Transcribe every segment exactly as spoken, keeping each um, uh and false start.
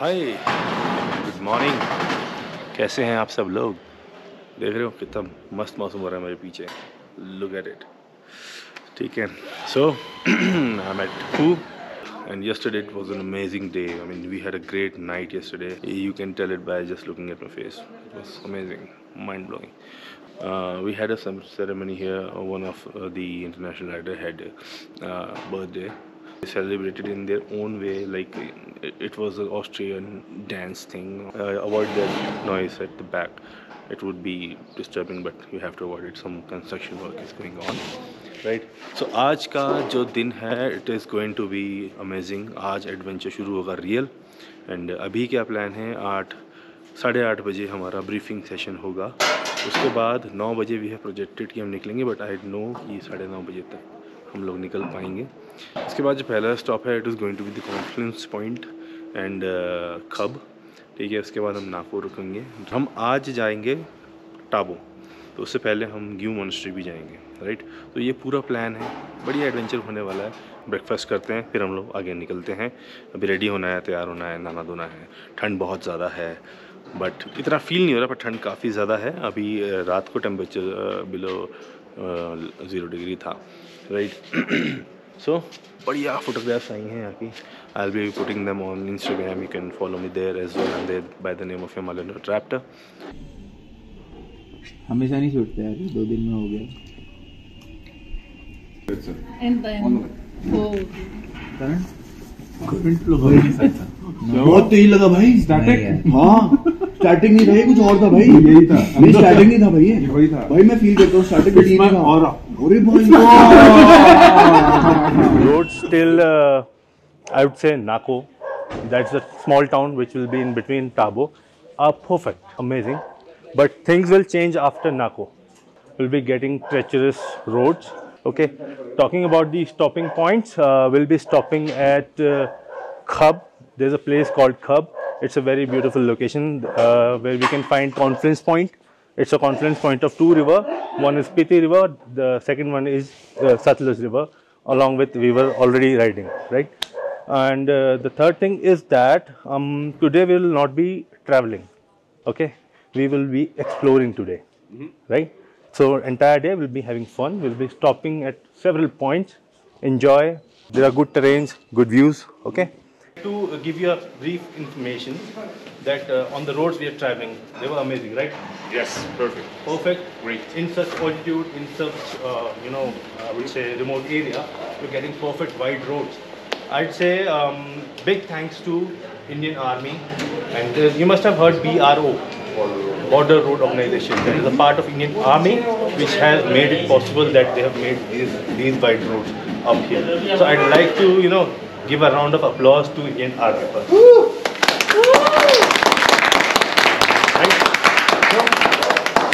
हाय, good morning. कैसे हैं आप सब लोग? देख रहे हो कितना मस्त मौसम हो रहा है मेरे पीछे, लुक एट इट। ठीक है, सो आई एम एट पू and yesterday it was an amazing day. I mean, we had a great night yesterday. You can tell it by just looking at my face. It was amazing, mind blowing. Uh, we had a some ceremony here. One of uh, the international writer had uh, birthday. They celebrated in their own way, like it, it was an Austrian dance thing. Uh, avoid that noise at the back. It would be disturbing, but you have to avoid it. Some construction work is going on. Right right. So so, आज का जो दिन है it is going to be amazing. आज adventure शुरू होगा real. And अभी क्या प्लान है, आठ साढ़े आठ बजे हमारा ब्रीफिंग सेशन होगा। उसके बाद नौ बजे भी है प्रोजेक्टेड कि हम निकलेंगे, बट आई नो कि साढ़े नौ बजे तक हम लोग निकल पाएंगे। उसके बाद जो पहला स्टॉप है it is going to be the confluence point and Khab. ठीक है, उसके बाद हम नाको रुकेंगे। हम आज जाएंगे टाबो, तो उससे पहले हम ग्यू मोनेस्ट्री भी जाएंगे। राइट, तो ये पूरा प्लान है, बढ़िया एडवेंचर होने वाला है। ब्रेकफास्ट करते हैं, फिर हम लोग आगे निकलते हैं। अभी रेडी होना है, तैयार होना है, नहाना धोना है। ठंड बहुत ज़्यादा है, बट इतना फील नहीं हो रहा, पर ठंड काफ़ी ज़्यादा है। अभी रात को टेम्परेचर बिलो ज़ीरो डिग्री था। राइट, सो बढ़िया फोटोग्राफ्स आई हैं आपकी। I will be putting them on Instagram, you can follow me there as well by the name of Malin Nala. हमेशा नहीं छूटता यार, दो दिन में हो गया। And then oh, then current flow हो नहीं सकता। बहुत तेज लगा भाई स्टैटिक। हां, स्टैटिक नहीं था, कुछ और था भाई। यही था, नहीं स्टैटिक नहीं था भाई, ये वही था भाई। मैं फील करता हूं स्टैटिक भी नहीं था। और अरे भाई road still uh, I would say Nako, that's a small town which will be in between Tabo, are perfect, amazing, but things will change after Nako. We'll be getting treacherous roads. Okay, talking about the stopping points, uh, we'll be stopping at uh, Khab. There's a place called Khab. It's a very beautiful location uh, where we can find confluence point. It's a confluence point of two river. One is Spiti River, the second one is uh, Satluj River, along with we were already riding, right? And uh, the third thing is that um, today we will not be traveling. Okay, we will be exploring today, mm-hmm. right? So entire day we'll be having fun. We'll be stopping at several points. Enjoy. There are good terrains, good views. Okay. To give you a brief information that uh, on the roads we are traveling, they were amazing, right? Yes, perfect. Perfect. Great. In such altitude, in such uh, you know, I would say remote area, you're getting perfect wide roads. I'd say um, big thanks to Indian Army, and uh, you must have heard B R O. Border Road Organization. That is a part of Indian Army which has made it possible that they have made these these wide roads up here. So I'd like to, you know, give a round of applause to Indian Army first. Right? So,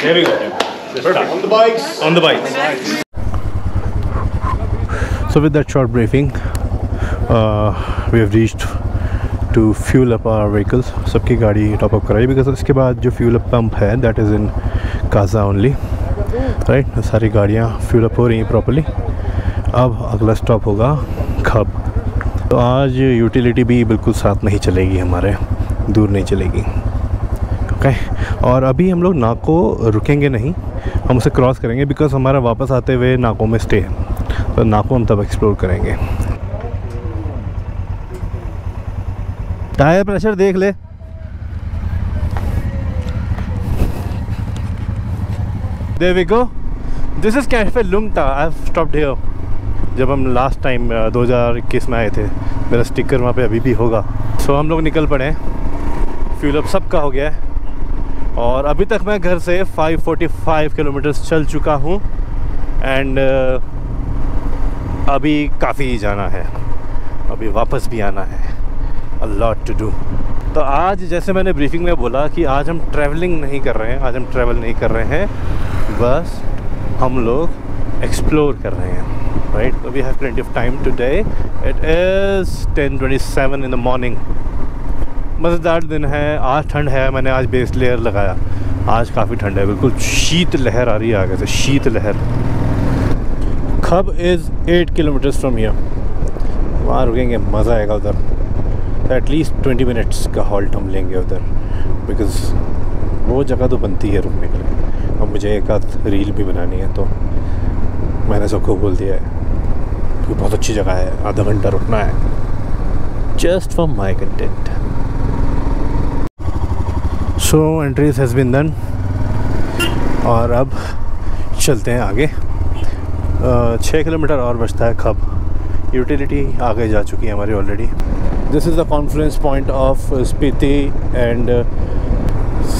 there we go. Perfect. On the bikes. On the bikes. So with that short briefing, uh, we have reached to fuel up our vehicles. सबकी गाड़ी top up कराई, because इसके बाद जो fuel up pump है that is in Kaza only. Right, सारी गाड़ियाँ fuel up हो रही हैं प्रॉपरली। अब अगला स्टॉप होगा खब। तो आज यूटिलिटी भी बिल्कुल साथ नहीं चलेगी, हमारे दूर नहीं चलेगी। ओके, और अभी हम लोग नाको रुकेंगे नहीं, हम उसे क्रॉस करेंगे बिकॉज हमारा वापस आते हुए नाको में स्टे है। तो नाको हम तब एक्सप्लोर करेंगे। टायर प्रेशर देख ले। There we go. This is Cafe Lumta. I've stopped here. जब हम लास्ट टाइम दो हज़ार इक्कीस में आए थे, मेरा स्टिकर वहाँ पे अभी भी होगा। सो so, हम लोग निकल पड़े, फ्यूल अप सब का हो गया है। और अभी तक मैं घर से पाँच सौ पैंतालीस किलोमीटर्स चल चुका हूँ एंड uh, अभी काफ़ी जाना है, अभी वापस भी आना है। A lot to do. तो आज जैसे मैंने ब्रीफिंग में बोला कि आज हम ट्रैवलिंग नहीं कर रहे हैं, आज हम ट्रैवल नहीं कर रहे हैं, बस हम लोग एक्सप्लोर कर रहे हैं। राइट, तो we have plenty of time today. It is ten twenty seven in the morning. मज़ेदार दिन है, आज ठंड है। मैंने आज बेस लेयर लगाया, आज काफ़ी ठंड है, बिल्कुल शीत लहर आ रही है आगे से, शीत लहर। Khab is eight kilometres from here, वहाँ रुकेंगे, मज़ा आएगा उधर। तो एटलीस्ट ट्वेंटी मिनट्स का हॉल्ट हम लेंगे उधर, बिकॉज़ वो जगह तो बनती है रुकने के लिए। और मुझे एक आध रील भी बनानी है, तो मैंने सबको बोल दिया है कि बहुत अच्छी जगह है, आधा घंटा रुकना है just for my content. So entries has been done और अब चलते हैं आगे। छः किलोमीटर और बचता है खब। यूटिलिटी आगे जा चुकी है हमारी already. This is the confluence point of Spiti and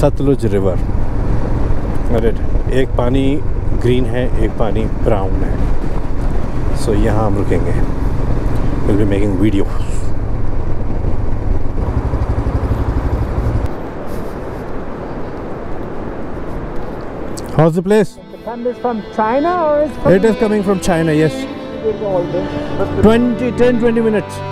Sutlej river. एक पानी ग्रीन है, एक पानी ब्राउन है। सो so, यहाँ हम रुकेंगे। Will be making video. How is the place? From China और it is coming from China? Yes. Twenty ten twenty minutes.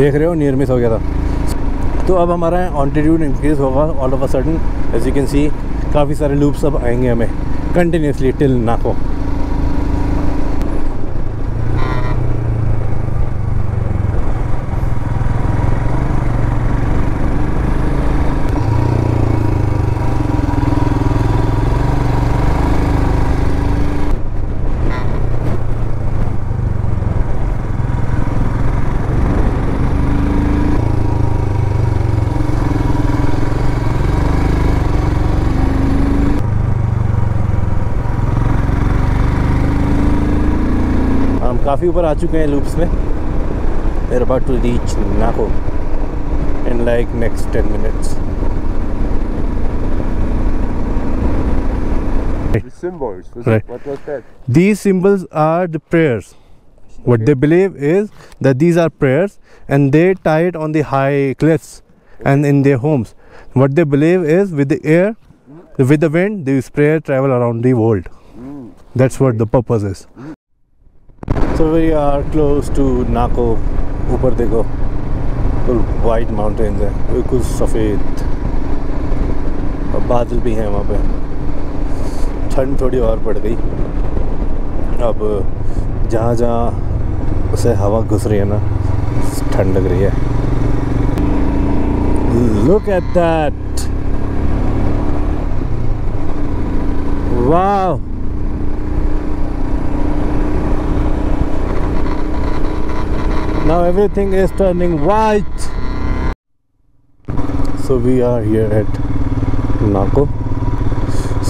देख रहे हो, नियर मिस हो गया था। तो अब हमारा ऑल्टीट्यूड इंक्रीज होगा all of a sudden. As you can see काफ़ी सारे लूप्स अब आएंगे हमें कंटिन्यूसली टिल नाको। काफ़ी ऊपर आ चुके हैं लूप्स में। We are about to reach Nako in like next ten minutes. Symbols. Right. What was that? These symbols are the prayers. What they believe is that these are prayers, and they tie it on the high cliffs and in their homes. What they believe is with the air, with the wind, these prayers travel around the world. That's what the purpose is. So we are close to Nako. ऊपर देखो full white mountains हैं, बिल्कुल सफ़ेद, और बादल भी हैं वहाँ पे। ठंड थोड़ी और बढ़ गई। अब जहाँ जहाँ उसे हवा घुस रही है ना, ठंड लग रही है। Look at that, wow. Now everything is turning white. So we are here at Nako.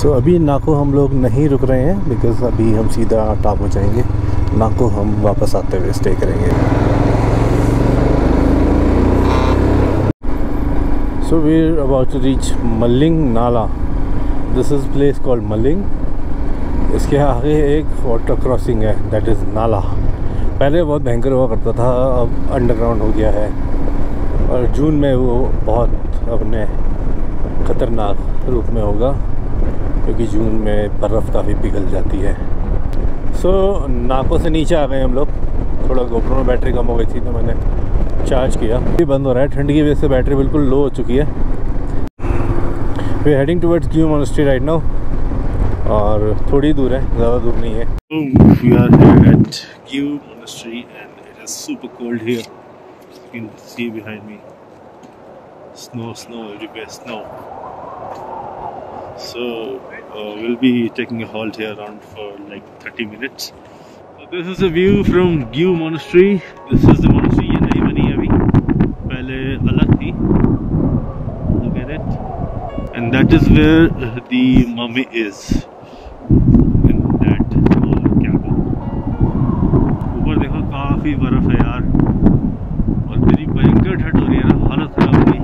So अभी नाको हम लोग नहीं रुक रहे हैं, because अभी हम सीधा टापू जाएंगे। नाको हम वापस आते हुए स्टे करेंगे। So we are about to reach Maling Nala. This is place called Maling. इसके आगे एक वाटर क्रॉसिंग है, that is नाला। पहले बहुत भयंकर हुआ करता था, अब अंडरग्राउंड हो गया है, और जून में वो बहुत अपने ख़तरनाक रूप में होगा, क्योंकि जून में बर्फ़ काफ़ी पिघल जाती है। सो नाको से नीचे आ गए हम लोग। थोड़ा गोप्रो में बैटरी कम हो गई थी, तो मैंने चार्ज किया। भी बंद हो रहा है ठंड की वजह से, बैटरी बिल्कुल लो हो चुकी है। We heading towards Gue monastery right now, और थोड़ी दूर है, ज़्यादा दूर नहीं है। We are here at Gue Monastery and it is super cold here. You can see behind me, snow, snow everywhere, snow. So uh, we'll be taking a halt here around for like thirty minutes. So this is the view from Gue Monastery. This is the monastery. that is where the mummy is. In that small cabin. ऊपर देखो काफी बर्फ है यार, और मेरी भयंकर ठंड हो रही है ना, हालत खराब हो गई।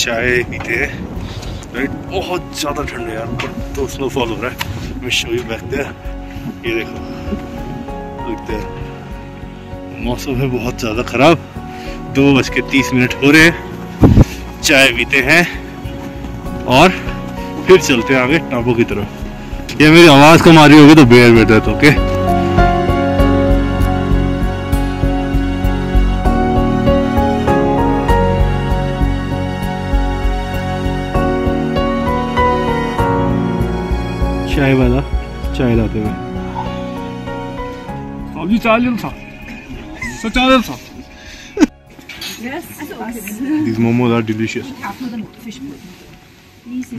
चाय पीते हैं, राइट। बहुत ज़्यादा ठंड है यार, ऊपर तो स्नोफॉल हो रहा है। मैं शो यू बैक देयर, ये देखो देखते हैं। मौसम है बहुत ज़्यादा ख़राब। दो बज के तीस मिनट हो रहे हैं, चाय पीते हैं और फिर चलते हैं आगे टापू की तरफ। ये मेरी आवाज़ कम आ रही होगी तो बेयर बेहतर है। तो ओके, चाय वाला चाय लाते हुए सब्जी चालीन था, सो चालीन था। These momos are delicious.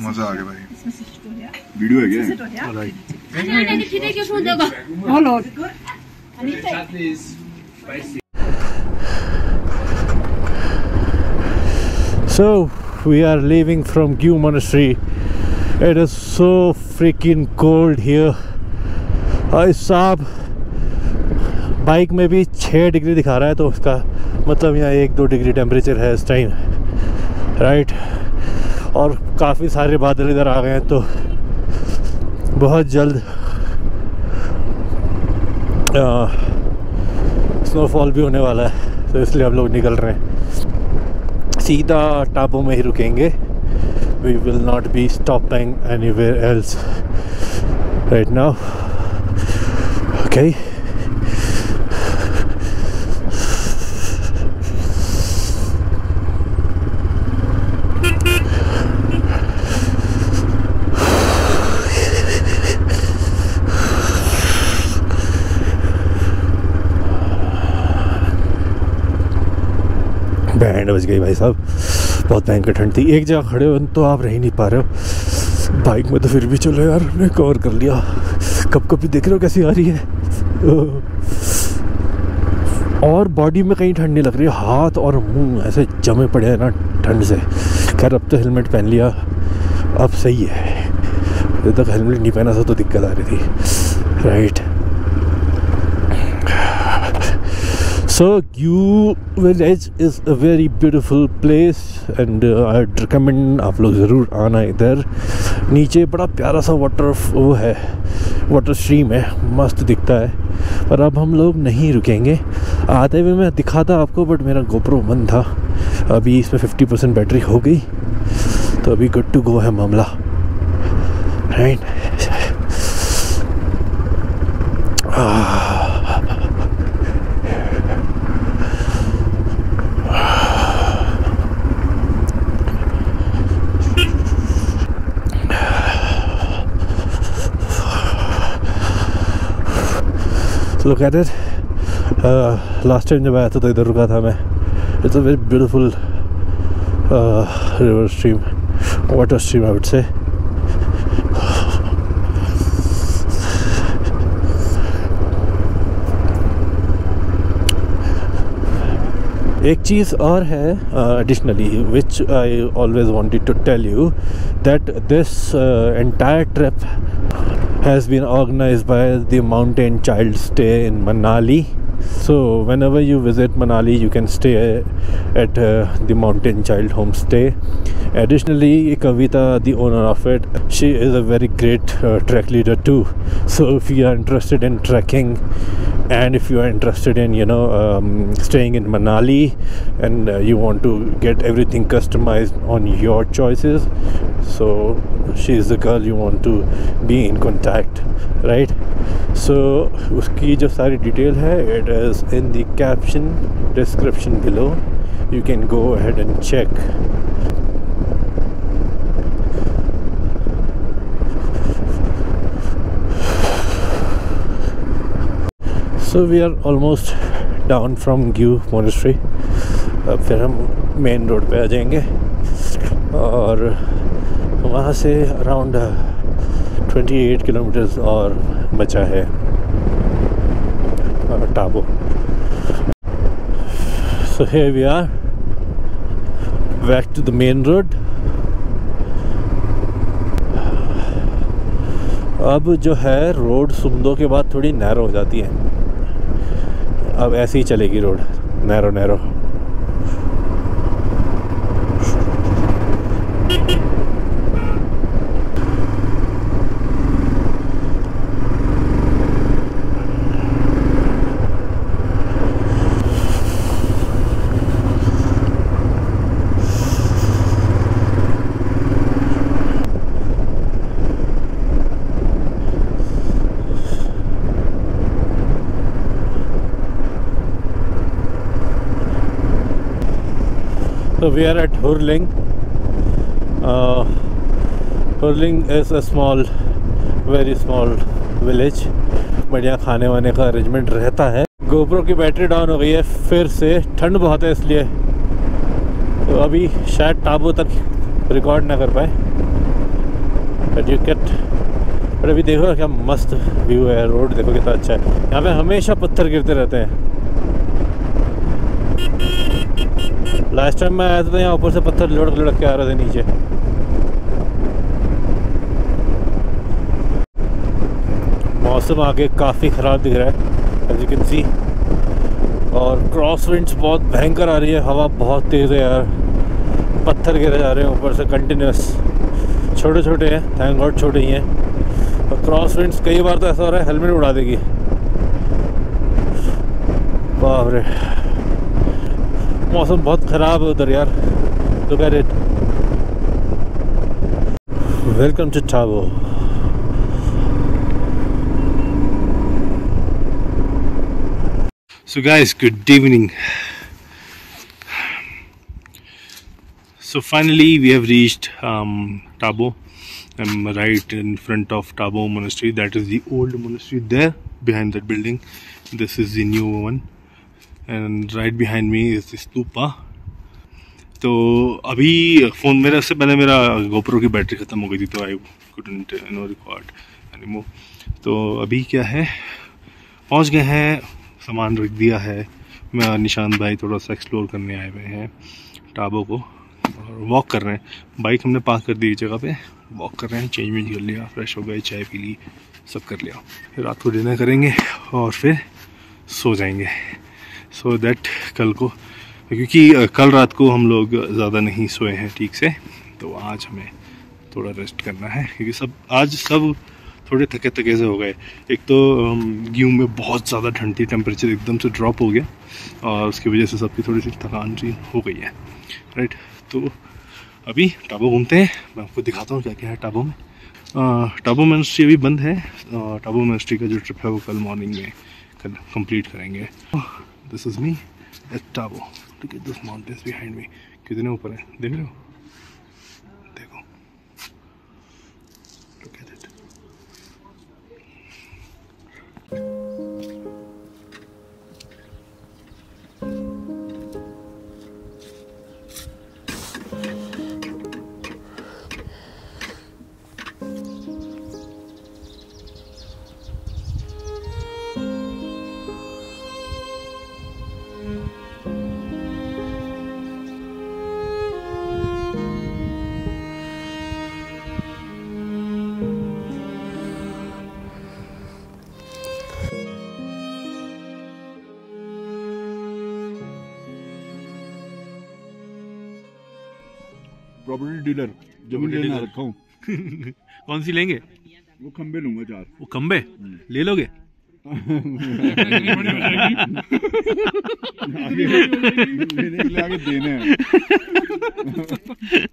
मजा आ गया भाई। वीडियो है क्या? Alright. Hello. So we are leaving from Gue Monastery. It is so freaking cold here. और साहब बाइक में भी छः डिग्री दिखा रहा है, तो उसका मतलब यहाँ एक दो डिग्री टेम्परेचर है इस टाइम, राइट। और काफ़ी सारे बादल इधर आ गए हैं, तो बहुत जल्द स्नोफॉल भी होने वाला है, तो इसलिए हम लोग निकल रहे हैं। सीधा टापू में ही रुकेंगे, we will not be stopping anywhere else right now. Okay, band बज गई भाई साहब, बहुत भयंकर ठंड थी। एक जगह खड़े हो तो आप रह नहीं पा रहे हो। बाइक में तो फिर भी चलो यार, हमने कवर कर लिया। कब कभी देख रहे हो कैसी आ रही है, और बॉडी में कहीं ठंड नहीं लग रही है। हाथ और मुंह ऐसे जमे पड़े हैं ना ठंड से। खैर अब तो हेलमेट पहन लिया, अब सही है। जब तक हेलमेट नहीं पहना था तो दिक्कत आ रही थी, right. So Gue village is a very beautiful place and uh, I'd recommend आप लोग ज़रूर आना इधर। नीचे बड़ा प्यारा सा वाटर वो है, वाटर स्ट्रीम है, मस्त दिखता है। पर अब हम लोग नहीं रुकेंगे। आते हुए मैं दिखाता आपको, बट मेरा गोप्रो बंद था। अभी इसमें फिफ्टी परसेंट बैटरी हो गई, तो अभी गुड टू गो है मामला, right. Look at it. Uh, last time जब आया था तो इधर रुका था मैं। It's a very beautiful uh, river stream, water stream I would say. एक चीज़ और है additionally, which I always wanted to tell you, that this entire trip has been organized by the Mountain Child Stay in Manali. So whenever you visit Manali, you can stay at uh, the Mountain Child Homestay. Additionally, Kavita, the owner of it, she is a very great uh, trek leader too. So if you are interested in trekking, and if you are interested in, you know, um, staying in Manali, and uh, you want to get everything customized on your choices, so she is the girl you want to be in contact, right? So उसकी जो सारी detail है, it is in the caption description below. you can go ahead and check. So we are almost down from Gue Monastery. अब फिर हम main road पे आ जाएंगे और वहाँ से अराउंड अट्ठाईस किलोमीटर्स और बचा है Tabo. So here we are, back to the main road. अब जो है रोड सुमदो के बाद थोड़ी नैरो हो जाती है. अब ऐसे ही चलेगी road, narrow narrow. So we are at Hurling. Uh, Hurling is a small, very small village. But यहाँ खाने वाने का arrangement रहता है. GoPro की बैटरी डाउन हो गई है फिर से, ठंड बहुत है इसलिए. तो अभी शायद टाबो तक रिकॉर्ड ना कर पाए. But you get. बट अभी देखो क्या मस्त व्यू है, रोड देखो कितना अच्छा है. यहाँ पे हमेशा पत्थर गिरते रहते हैं. लास्ट टाइम मैं आया था यहाँ ऊपर से पत्थर लुढ़क लुढ़क के आ रहे थे नीचे. मौसम आगे काफ़ी ख़राब दिख रहा है एज यू कैन सी, और क्रॉस विंड्स बहुत भयंकर आ रही है. हवा बहुत तेज़ है यार, पत्थर गिरे जा रहे हैं ऊपर से कंटिन्यूस. छोटे छोटे हैं, थैंक गॉड छोटे ही हैं, और क्रॉस विंड्स कई बार तो ऐसा हो रहा है हेलमेट उड़ा देगी. बाप रे, मौसम बहुत ख़राब है उधर यार. Look at it. Welcome to Tabo. So guys, good evening. So finally we have reached um, Tabo. I'm right in front of Tabo Monastery. That is the old monastery there behind that building. This is the new one. And right behind me is stupa. तो अभी phone मेरा, उससे पहले मेरा GoPro की battery ख़त्म हो गई थी तो I couldn't no record anymore. तो अभी क्या है, पहुंच गए हैं, सामान रख दिया है. मैं और निशान भाई थोड़ा सा एक्सप्लोर करने आए हुए हैं टाबो को और वॉक कर रहे हैं. बाइक हमने पार्क कर दी जगह पे, वॉक कर रहे हैं, चेंज वेंज कर लिया, फ्रेश हो गए, चाय पी ली, सब कर लिया. फिर रात को डिनर करेंगे और फिर सो जाएंगे सो so दैट कल को, क्योंकि कल रात को हम लोग ज़्यादा नहीं सोए हैं ठीक से, तो आज हमें थोड़ा रेस्ट करना है क्योंकि सब आज सब थोड़े थके थके से हो गए. एक तो गेहूँ में बहुत ज़्यादा ठंड थी, टेम्परेचर एकदम से ड्रॉप हो गया और उसकी वजह से सबकी थोड़ी सी थकान सी हो गई है. राइट, तो अभी टाबो घूमते हैं, मैं आपको दिखाता हूँ क्या क्या है टाबो में. टाबो मोनास्ट्री अभी बंद है. टाबो मोनास्ट्री का जो ट्रिप है वो कल मॉर्निंग में कल कंप्लीट करेंगे. This is me at Tabo. Look at those mountains behind me. कितने ऊपर है देख रहे हो, देखो. Look at it. Property dealer जमीन लेना रखा हूँ. कौन सी लेंगे? वो खंबे लूंगा चार. वो खंबे ले लोगे? आगे, आगे देने हैं.